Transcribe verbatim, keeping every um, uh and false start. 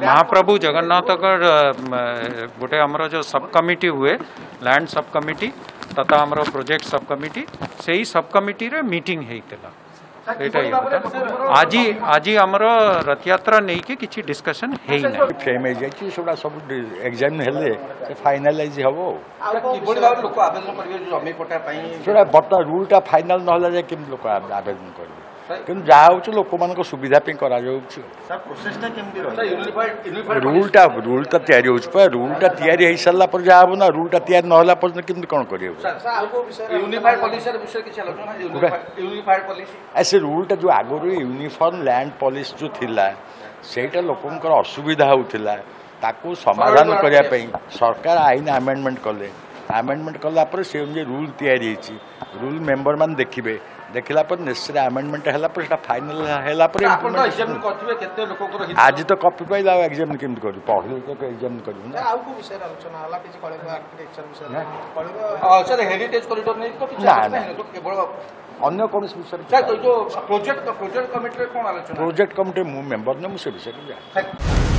महाप्रभु जगन्नाथगढ़ गोटे आमर जो सब कमिटी हुए लैंड सब कमिटी तथा आमर प्रोजेक्ट सब कमिटी से ही सब कमिटी रे मीटिंग होता आज आज आमर रथयात्रा नहीं कि डिस्कशन है फ्रेम होगा सब एग्जाम फाइनालाइज हम आवेदन बर्तमान रूलटा फाइनाल ना लोक आवेदन करेंगे किंतु जहाँ हो लोक मान सुविधा करा रूलटा रूलटा या रूलटा या सारा पर जहाँ हम ना रूलटा या ना कमी कौन कर से रूलटा जो आगुरी यूनिफॉर्म लैंड पॉलिसी जो थी लोक असुविधा होता समाधान करने सरकार आईन आमेंडमेंट कले आमेंडमेंट कलापर से रूल या रूल मेम्बर मान देखिए देखला पर निश्चय आमेंडमेंट है फाइनल है आज तो कपी पाइल एग्जाम केम कर पढ़े तो एग्जाम कर अन्य कौन विषय प्रोजेक्ट कमिटी मुझे मेम्बर ना मुझे विषय।